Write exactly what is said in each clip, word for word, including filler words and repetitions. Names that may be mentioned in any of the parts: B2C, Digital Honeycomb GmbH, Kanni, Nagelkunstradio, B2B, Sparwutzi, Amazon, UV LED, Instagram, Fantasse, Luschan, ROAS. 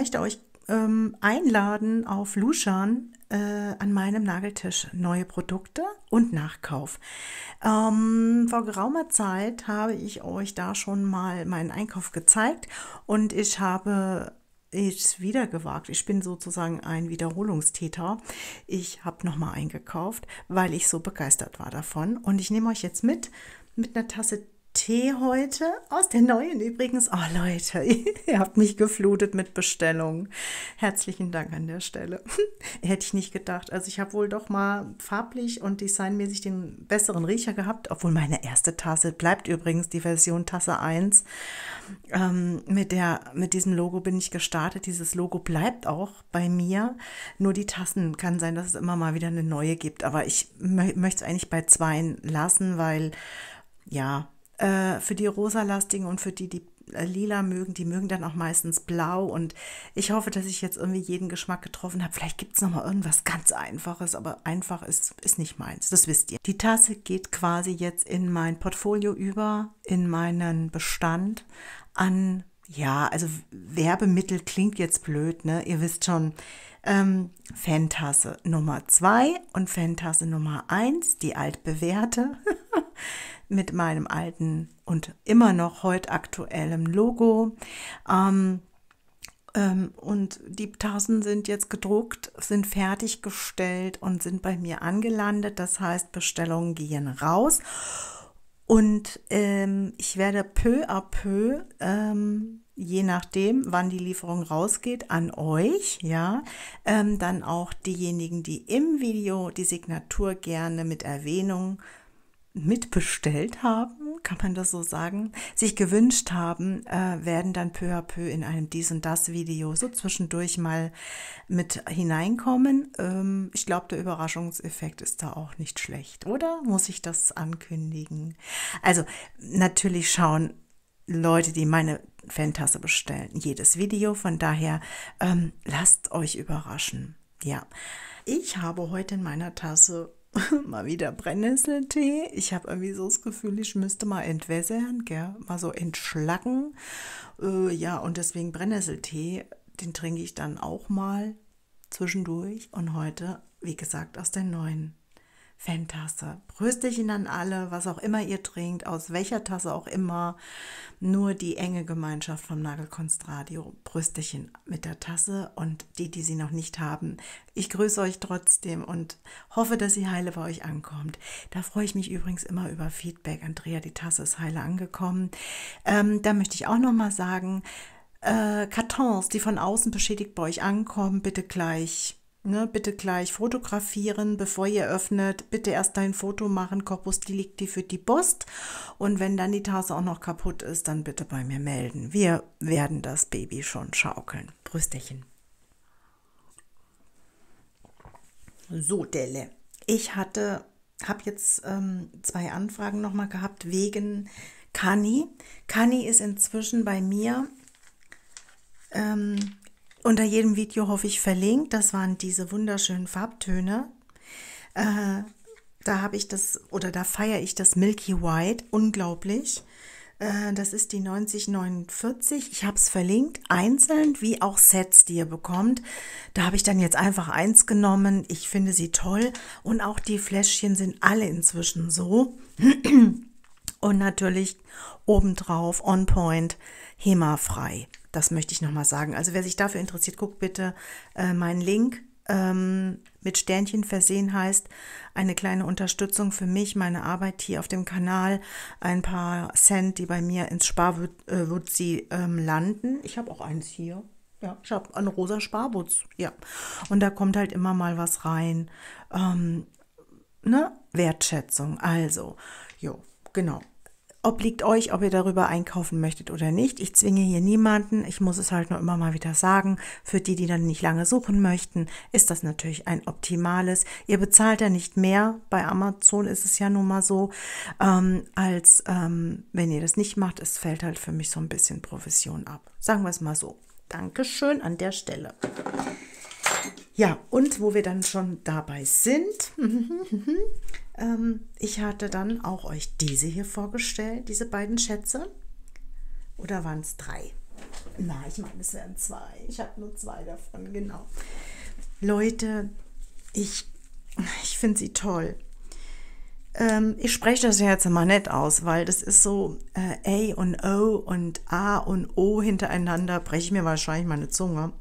möchte euch ähm, einladen auf Luschan äh, an meinem Nageltisch. Neue Produkte und Nachkauf. Ähm, vor geraumer Zeit habe ich euch da schon mal meinen Einkauf gezeigt und ich habe es wieder gewagt. Ich bin sozusagen ein Wiederholungstäter. Ich habe nochmal eingekauft, weil ich so begeistert war davon. Und ich nehme euch jetzt mit, mit einer Tasse Tee heute, aus der neuen übrigens. Oh Leute, ihr habt mich geflutet mit Bestellungen. Herzlichen Dank an der Stelle. Hätte ich nicht gedacht. Also ich habe wohl doch mal farblich und designmäßig den besseren Riecher gehabt, obwohl meine erste Tasse bleibt übrigens die Version Tasse eins. Ähm, mit, der, mit diesem Logo bin ich gestartet. Dieses Logo bleibt auch bei mir. Nur die Tassen, kann sein, dass es immer mal wieder eine neue gibt. Aber ich mö- möchte es eigentlich bei zweien lassen, weil, ja, für die rosalastigen und für die, die lila mögen, die mögen dann auch meistens blau. Und ich hoffe, dass ich jetzt irgendwie jeden Geschmack getroffen habe. Vielleicht gibt es nochmal irgendwas ganz Einfaches, aber einfach ist, ist nicht meins, das wisst ihr. Die Tasse geht quasi jetzt in mein Portfolio über, in meinen Bestand an, ja, also Werbemittel klingt jetzt blöd, ne? Ihr wisst schon, ähm, Fantasse Nummer zwei und Fantasse Nummer eins, die altbewährte, mit meinem alten und immer noch heute aktuellem Logo. Ähm, ähm, und die Tassen sind jetzt gedruckt, sind fertiggestellt und sind bei mir angelandet. Das heißt, Bestellungen gehen raus. Und ähm, ich werde peu à peu, ähm, je nachdem, wann die Lieferung rausgeht, an euch, ja, ähm, dann auch diejenigen, die im Video die Signatur gerne mit Erwähnung mitbestellt haben, kann man das so sagen, sich gewünscht haben, äh, werden dann peu à peu in einem Dies- und Das-Video so zwischendurch mal mit hineinkommen. Ähm, ich glaube, der Überraschungseffekt ist da auch nicht schlecht, oder? Muss ich das ankündigen? Also natürlich schauen Leute, die meine Fantasse bestellen, jedes Video. Von daher ähm, lasst euch überraschen. Ja, ich habe heute in meiner Tasse mal wieder Brennnesseltee. Ich habe irgendwie so das Gefühl, ich müsste mal entwässern, gell? Mal so entschlacken. Äh, ja, und deswegen Brennnesseltee, den trinke ich dann auch mal zwischendurch. Und heute, wie gesagt, aus der neuen Fan-Tasse. Prösterchen an alle, was auch immer ihr trinkt, aus welcher Tasse auch immer. Nur die enge Gemeinschaft vom Nagelkunstradio. Prösterchen mit der Tasse und die, die sie noch nicht haben. Ich grüße euch trotzdem und hoffe, dass sie heile bei euch ankommt. Da freue ich mich übrigens immer über Feedback. Andrea, die Tasse ist heile angekommen. Ähm, da möchte ich auch noch mal sagen, äh, Kartons, die von außen beschädigt bei euch ankommen, bitte gleich... Ne, bitte gleich fotografieren, bevor ihr öffnet. Bitte erst ein Foto machen, Corpus Delicti für die Post. Und wenn dann die Tasse auch noch kaputt ist, dann bitte bei mir melden. Wir werden das Baby schon schaukeln. Prösterchen. So, Delle. Ich hatte, habe jetzt ähm, zwei Anfragen nochmal gehabt wegen Kanni. Kanni ist inzwischen bei mir ähm, unter jedem Video, hoffe ich, verlinkt. Das waren diese wunderschönen Farbtöne. Äh, da habe ich das, oder da feiere ich das Milky White. Unglaublich. Äh, das ist die neunzig neunundvierzig. Ich habe es verlinkt, einzeln, wie auch Sets, die ihr bekommt. Da habe ich dann jetzt einfach eins genommen. Ich finde sie toll. Und auch die Fläschchen sind alle inzwischen so. Und natürlich obendrauf, on point, H E M A-frei. Das möchte ich nochmal sagen. Also wer sich dafür interessiert, guckt bitte äh, meinen Link, ähm, mit Sternchen versehen heißt, eine kleine Unterstützung für mich, meine Arbeit hier auf dem Kanal, ein paar Cent, die bei mir ins Sparwutzi äh, ähm, landen. Ich habe auch eins hier. Ja, ich habe einen rosa Sparwutz. Ja, und da kommt halt immer mal was rein. Ähm, ne? Wertschätzung. Also, jo, genau. Obliegt euch, ob ihr darüber einkaufen möchtet oder nicht. Ich zwinge hier niemanden. Ich muss es halt nur immer mal wieder sagen. Für die, die dann nicht lange suchen möchten, ist das natürlich ein optimales. Ihr bezahlt ja nicht mehr. Bei Amazon ist es ja nun mal so, ähm, als ähm, wenn ihr das nicht macht. Es fällt halt für mich so ein bisschen Provision ab. Sagen wir es mal so. Dankeschön an der Stelle. Ja, und wo wir dann schon dabei sind, ähm, ich hatte dann auch euch diese hier vorgestellt, diese beiden Schätze. Oder waren es drei? Na, ich meine, es wären zwei. Ich habe nur zwei davon, genau. Leute, ich, ich finde sie toll. Ähm, ich spreche das ja jetzt mal nett aus, weil das ist so äh, A und O und A und O hintereinander, breche ich mir wahrscheinlich meine Zunge.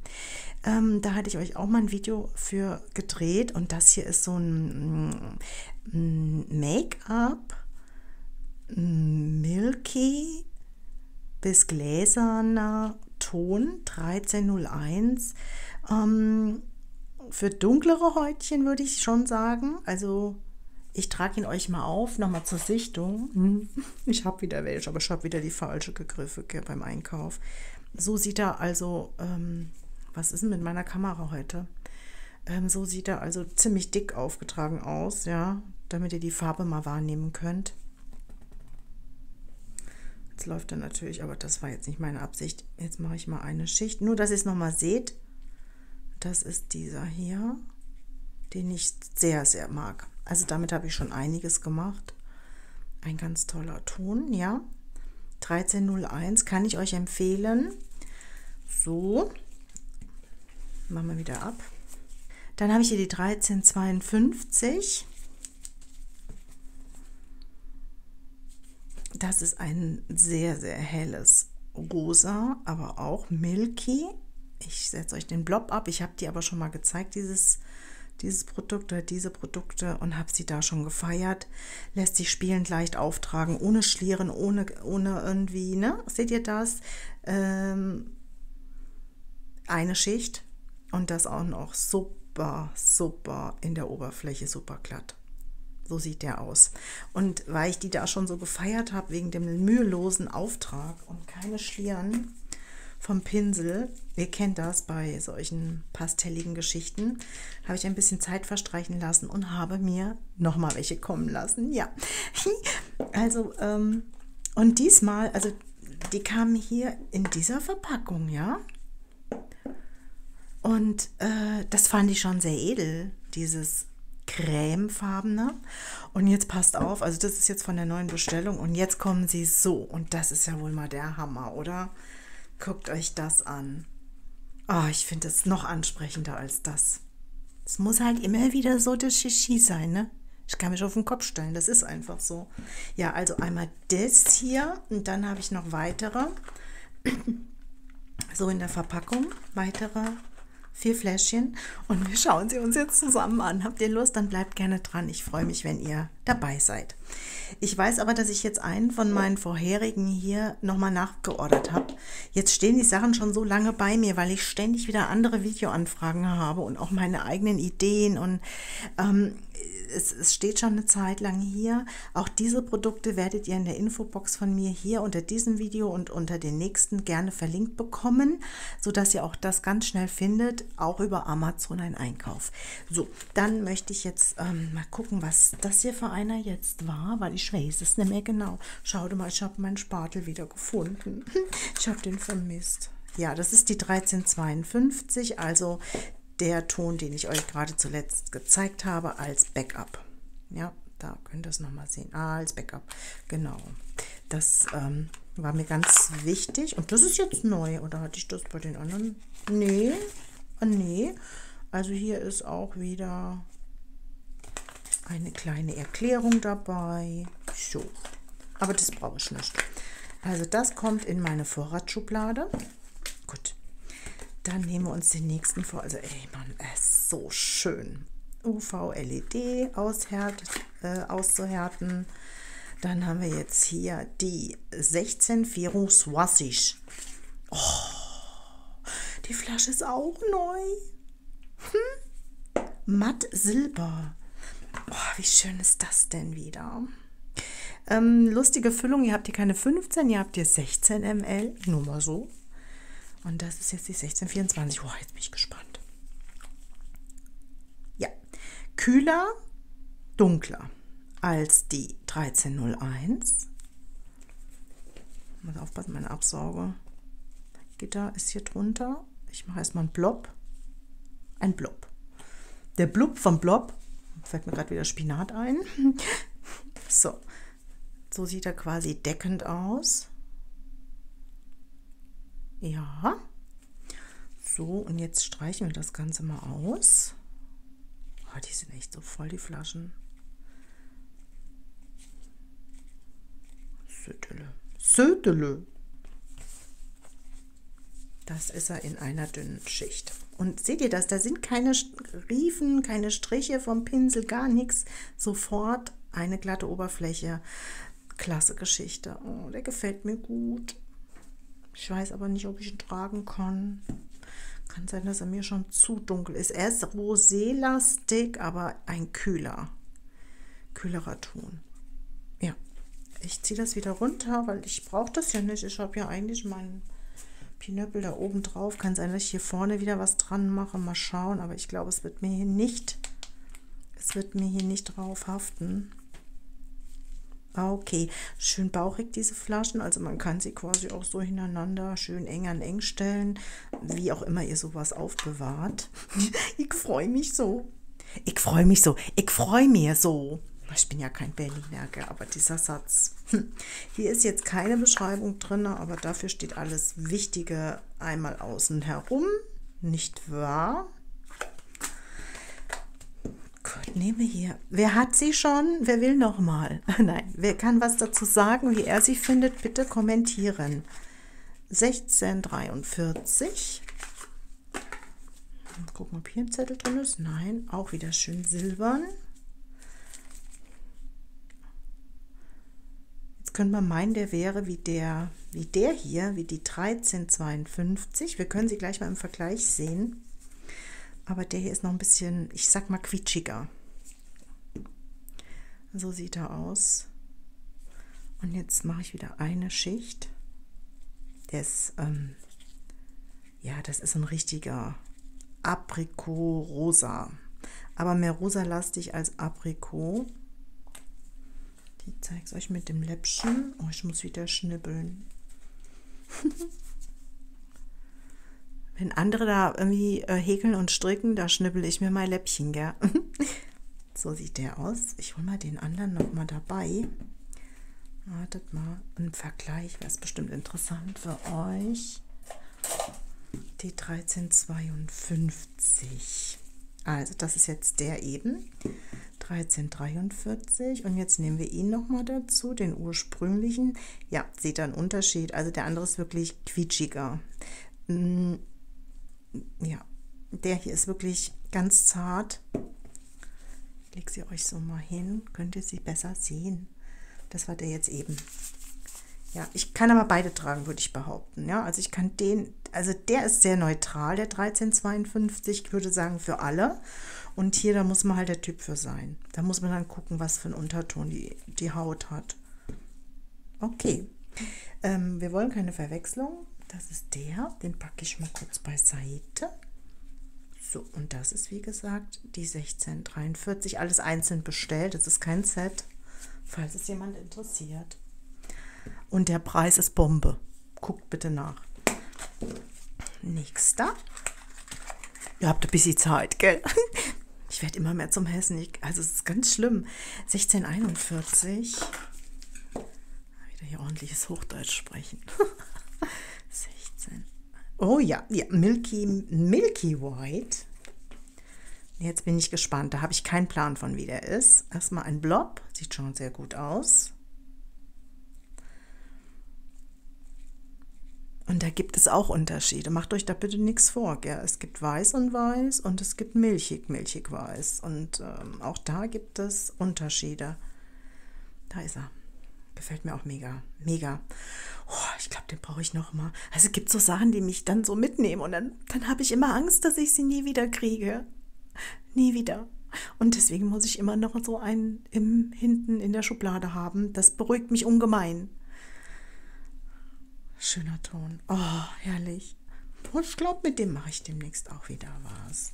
Ähm, da hatte ich euch auch mal ein Video für gedreht und das hier ist so ein Make-up, milky bis gläserner Ton, dreizehn null eins. Ähm, für dunklere Häutchen würde ich schon sagen, also ich trage ihn euch mal auf, nochmal zur Sichtung. Ich habe wieder welche, aber ich habe wieder die falsche gegriffen beim Einkauf. So sieht er also, ähm, was ist denn mit meiner Kamera heute? Ähm, so sieht er also ziemlich dick aufgetragen aus, ja, damit ihr die Farbe mal wahrnehmen könnt. Jetzt läuft er natürlich, aber das war jetzt nicht meine Absicht. Jetzt mache ich mal eine Schicht, nur dass ihr es nochmal seht. Das ist dieser hier, den ich sehr, sehr mag. Also damit habe ich schon einiges gemacht. Ein ganz toller Ton, ja. dreizehn null eins kann ich euch empfehlen. So, machen wir wieder ab. Dann habe ich hier die dreizehn zweiundfünfzig. Das ist ein sehr, sehr helles Rosa, aber auch Milky. Ich setze euch den Blob ab. Ich habe die aber schon mal gezeigt, dieses dieses Produkt oder diese Produkte, und habe sie da schon gefeiert. Lässt sich spielend leicht auftragen, ohne Schlieren, ohne, ohne irgendwie, ne? Seht ihr das? Ähm, eine Schicht und das auch noch super, super in der Oberfläche, super glatt. So sieht der aus. Und weil ich die da schon so gefeiert habe, wegen dem mühelosen Auftrag und keine Schlieren vom Pinsel, ihr kennt das bei solchen pastelligen Geschichten, habe ich ein bisschen Zeit verstreichen lassen und habe mir nochmal welche kommen lassen, ja. Also, ähm, und diesmal, also die kamen hier in dieser Verpackung, ja. Und äh, das fand ich schon sehr edel, dieses cremefarbene. Und jetzt passt auf, also das ist jetzt von der neuen Bestellung und jetzt kommen sie so. Und das ist ja wohl mal der Hammer, oder? Guckt euch das an. Oh, ich finde es noch ansprechender als das. Es muss halt immer wieder so das Shishi sein, ne? Ich kann mich auf den Kopf stellen, das ist einfach so. Ja, also einmal das hier und dann habe ich noch weitere. So in der Verpackung weitere vier Fläschchen und wir schauen sie uns jetzt zusammen an. Habt ihr Lust? Dann bleibt gerne dran. Ich freue mich, wenn ihr dabei seid. Ich weiß aber, dass ich jetzt einen von meinen vorherigen hier nochmal nachgeordert habe. Jetzt stehen die Sachen schon so lange bei mir, weil ich ständig wieder andere Videoanfragen habe und auch meine eigenen Ideen. Und ähm, es, es steht schon eine Zeit lang hier. Auch diese Produkte werdet ihr in der Infobox von mir hier unter diesem Video und unter den nächsten gerne verlinkt bekommen, sodass ihr auch das ganz schnell findet, auch über Amazon ein Einkauf. So, dann möchte ich jetzt ähm, mal gucken, was das hier für einer jetzt war, weil ich Ich weiß es nicht mehr genau. Schaut mal, ich habe meinen Spatel wieder gefunden. Ich habe den vermisst. Ja, das ist die dreizehn zweiundfünfzig, also der Ton, den ich euch gerade zuletzt gezeigt habe, als Backup. Ja, da könnt ihr es nochmal sehen. Ah, als Backup, genau. Das ähm, war mir ganz wichtig. Und das ist jetzt neu, oder hatte ich das bei den anderen? Nee, nee. Also hier ist auch wieder eine kleine Erklärung dabei. So, aber das brauche ich nicht. Also das kommt in meine Vorratsschublade. Gut, dann nehmen wir uns den nächsten vor. Also ey Mann, er ist so schön. U V L E D aushärt, äh, auszuhärten. Dann haben wir jetzt hier die sechzehn vierundzwanzig. Oh, die Flasche ist auch neu. Hm? Matt Silber. Oh, wie schön ist das denn wieder? Ähm, lustige Füllung, ihr habt hier keine fünfzehn, ihr habt hier sechzehn Milliliter, nur mal so. Und das ist jetzt die sechzehn vierundzwanzig. Oh, jetzt bin ich gespannt. Ja, kühler, dunkler als die dreizehn null eins. Muss aufpassen, meine Absaugegitter ist hier drunter. Ich mache erstmal einen Blob. Ein Blob. Der Blub vom Blob. Fällt mir gerade wieder Spinat ein. So, so sieht er quasi deckend aus. Ja. So, und jetzt streichen wir das Ganze mal aus. Oh, die sind echt so voll, die Flaschen. Södele. Södele. Das ist er in einer dünnen Schicht. Und seht ihr das? Da sind keine Riefen, keine Striche vom Pinsel, gar nichts. Sofort eine glatte Oberfläche. Klasse Geschichte. Oh, der gefällt mir gut. Ich weiß aber nicht, ob ich ihn tragen kann. Kann sein, dass er mir schon zu dunkel ist. Er ist rosélastig, aber ein kühler, kühlerer Ton. Ja, ich ziehe das wieder runter, weil ich brauche das ja nicht. Ich habe ja eigentlich meinen Pinöppel da oben drauf. Kann sein, dass ich hier vorne wieder was dran mache. Mal schauen, aber ich glaube, es wird mir hier nicht, es wird mir hier nicht drauf haften. Okay, schön bauchig diese Flaschen, also man kann sie quasi auch so hintereinander schön eng an eng stellen, wie auch immer ihr sowas aufbewahrt. Ich freue mich so, ich freue mich so, ich freue mir so. Ich bin ja kein Berliner, aber dieser Satz. Hier ist jetzt keine Beschreibung drin, aber dafür steht alles Wichtige einmal außen herum, nicht wahr? Gott, nehme hier. Wer hat sie schon? Wer will nochmal? Nein, wer kann was dazu sagen, wie er sie findet? Bitte kommentieren. sechzehn dreiundvierzig. Mal gucken, ob hier ein Zettel drin ist. Nein, auch wieder schön silbern. Jetzt können wir meinen, der wäre wie der, wie der hier, wie die dreizehn zweiundfünfzig. Wir können sie gleich mal im Vergleich sehen. Aber der hier ist noch ein bisschen, ich sag mal, quietschiger. So sieht er aus. Und jetzt mache ich wieder eine Schicht. Der ist, ähm, ja, das ist ein richtiger Aprikot-Rosa. Aber mehr rosalastig als Aprikot. Ich zeige es euch mit dem Läppchen. Oh, ich muss wieder schnibbeln. Wenn andere da irgendwie äh, häkeln und stricken, da schnippel ich mir mein Läppchen, gell? So sieht der aus. Ich hole mal den anderen noch mal dabei. Wartet mal, ein Vergleich wäre es bestimmt interessant für euch. Die dreizehn zweiundfünfzig. Also das ist jetzt der eben. dreizehn dreiundvierzig. Und jetzt nehmen wir ihn noch mal dazu, den ursprünglichen. Ja, seht ihr einen Unterschied. Also der andere ist wirklich quietschiger. Ja, der hier ist wirklich ganz zart. Ich lege sie euch so mal hin, könnt ihr sie besser sehen. Das war der jetzt eben. Ja, ich kann aber beide tragen, würde ich behaupten. Ja, also ich kann den, also der ist sehr neutral, der dreizehn zweiundfünfzig, ich würde sagen für alle. Und hier, da muss man halt der Typ für sein. Da muss man dann gucken, was für einen Unterton die, die Haut hat. Okay, ähm, wir wollen keine Verwechslung. Das ist der, den packe ich mal kurz beiseite. So, und das ist, wie gesagt, die sechzehn dreiundvierzig. Alles einzeln bestellt, das ist kein Set, falls es jemand interessiert. Und der Preis ist Bombe. Guckt bitte nach. Nächster. Ihr habt ein bisschen Zeit, gell? Ich werde immer mehr zum Hessen. Ich, also es ist ganz schlimm. sechzehn einundvierzig. Wieder hier ordentliches Hochdeutsch sprechen. sechzehn. Oh ja, ja, Milky, Milky White. Jetzt bin ich gespannt. Da habe ich keinen Plan von, wie der ist. Erstmal ein Blob. Sieht schon sehr gut aus. Und da gibt es auch Unterschiede. Macht euch da bitte nichts vor, gell? Es gibt weiß und weiß und es gibt milchig, milchig weiß. Und ähm, auch da gibt es Unterschiede. Da ist er. Gefällt mir auch mega, mega. Oh, ich glaube, den brauche ich noch mal. Also es gibt so Sachen, die mich dann so mitnehmen und dann, dann habe ich immer Angst, dass ich sie nie wieder kriege. Nie wieder. Und deswegen muss ich immer noch so einen im, hinten in der Schublade haben. Das beruhigt mich ungemein. Schöner Ton. Oh, herrlich. Und ich glaube, mit dem mache ich demnächst auch wieder was.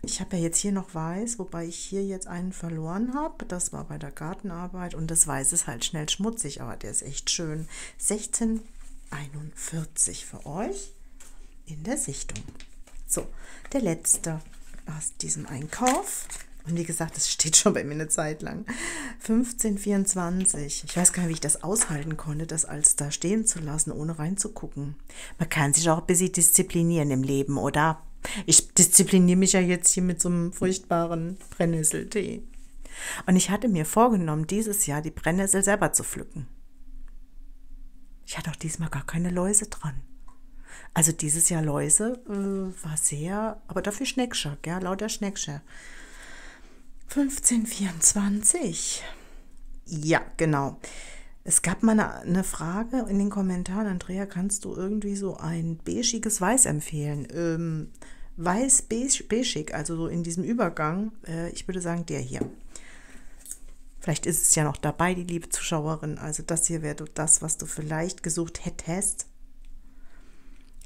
Ich habe ja jetzt hier noch weiß, wobei ich hier jetzt einen verloren habe. Das war bei der Gartenarbeit und das Weiß ist halt schnell schmutzig, aber der ist echt schön. sechzehn einundvierzig für euch in der Sichtung. So, der letzte aus diesem Einkauf. Und wie gesagt, das steht schon bei mir eine Zeit lang. fünfzehn vierundzwanzig. Ich weiß gar nicht, wie ich das aushalten konnte, das als da stehen zu lassen, ohne reinzugucken. Man kann sich auch ein bisschen disziplinieren im Leben, oder? Ich diszipliniere mich ja jetzt hier mit so einem furchtbaren Brennnesseltee. Und ich hatte mir vorgenommen, dieses Jahr die Brennnessel selber zu pflücken. Ich hatte auch diesmal gar keine Läuse dran. Also dieses Jahr Läuse äh, war sehr, aber dafür Schneckschack, ja, lauter Schneckschack. fünfzehn vierundzwanzig. Ja, genau. Es gab mal eine, eine Frage in den Kommentaren. Andrea, kannst du irgendwie so ein beigiges Weiß empfehlen? Ähm, Weiß, beige, beigig, also so in diesem Übergang. Äh, ich würde sagen, der hier. Vielleicht ist es ja noch dabei, die liebe Zuschauerin. Also das hier wäre das, was du vielleicht gesucht hättest.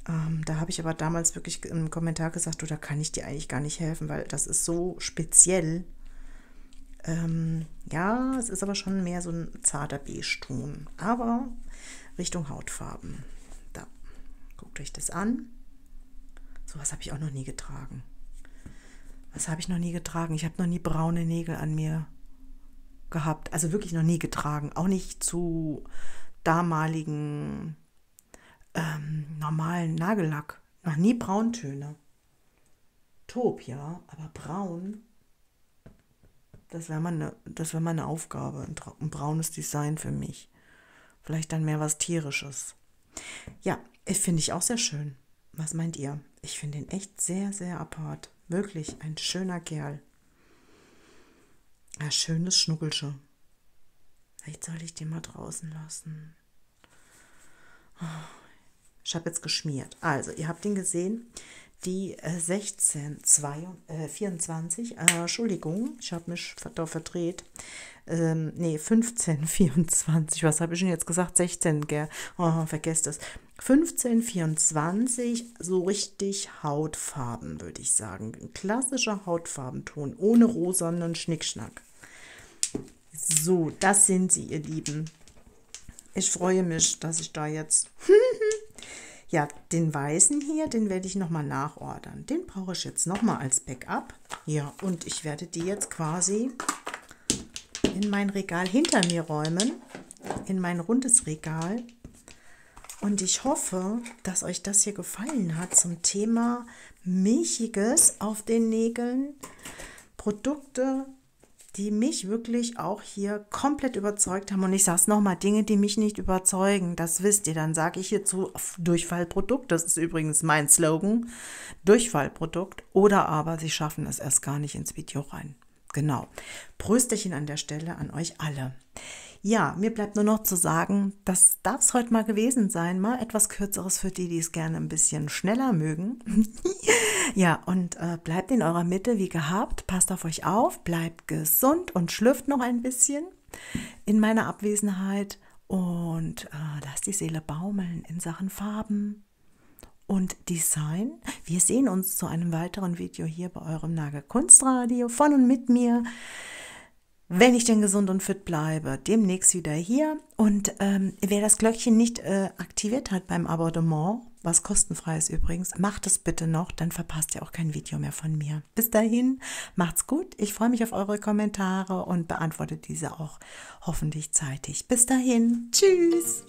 Ähm, da habe ich aber damals wirklich im Kommentar gesagt, du, da kann ich dir eigentlich gar nicht helfen, weil das ist so speziell. Ähm, ja, es ist aber schon mehr so ein zarter Beige-Ton, aber Richtung Hautfarben. Da, guckt euch das an. So was habe ich auch noch nie getragen. Was habe ich noch nie getragen? Ich habe noch nie braune Nägel an mir gehabt. Also wirklich noch nie getragen. Auch nicht zu damaligen ähm, normalen Nagellack. Noch nie Brauntöne. Taub, ja, aber braun. Das wäre mal eine, das wäre mal eine Aufgabe, ein, ein braunes Design für mich. Vielleicht dann mehr was Tierisches. Ja, finde ich auch sehr schön. Was meint ihr? Ich finde ihn echt sehr, sehr apart. Wirklich ein schöner Kerl. Ein schönes Schnuckelsche. Vielleicht soll ich den mal draußen lassen. Ich habe jetzt geschmiert. Also, ihr habt ihn gesehen. Die sechzehn vierundzwanzig, äh, Entschuldigung, ich habe mich da verdreht. Ähm, nee, fünfzehn vierundzwanzig, was habe ich denn jetzt gesagt? sechzehn, gell? Oh, vergesst das. fünfzehn vierundzwanzig, so richtig Hautfarben, würde ich sagen. Ein klassischer Hautfarbenton, ohne rosanen Schnickschnack. So, das sind sie, ihr Lieben. Ich freue mich, dass ich da jetzt... Ja, den weißen hier, den werde ich nochmal nachordern. Den brauche ich jetzt nochmal als Backup. Ja, und ich werde die jetzt quasi in mein Regal hinter mir räumen, in mein rundes Regal. Und ich hoffe, dass euch das hier gefallen hat zum Thema Milchiges auf den Nägeln. Produkte, die mich wirklich auch hier komplett überzeugt haben. Und ich sage es nochmal, Dinge, die mich nicht überzeugen, das wisst ihr. Dann sage ich hierzu Durchfallprodukt, das ist übrigens mein Slogan, Durchfallprodukt. Oder aber sie schaffen es erst gar nicht ins Video rein. Genau. Prösterchen an der Stelle an euch alle. Ja, mir bleibt nur noch zu sagen, das darf es heute mal gewesen sein. Mal etwas Kürzeres für die, die es gerne ein bisschen schneller mögen. Ja, und äh, bleibt in eurer Mitte wie gehabt. Passt auf euch auf, bleibt gesund und schlürft noch ein bisschen in meiner Abwesenheit. Und äh, lasst die Seele baumeln in Sachen Farben und Design. Wir sehen uns zu einem weiteren Video hier bei eurem Nagelkunstradio von und mit mir. Wenn ich denn gesund und fit bleibe, demnächst wieder hier. Und ähm, wer das Glöckchen nicht äh, aktiviert hat beim Abonnement, was kostenfrei ist übrigens, macht es bitte noch, dann verpasst ihr auch kein Video mehr von mir. Bis dahin, macht's gut. Ich freue mich auf eure Kommentare und beantworte diese auch hoffentlich zeitig. Bis dahin, tschüss!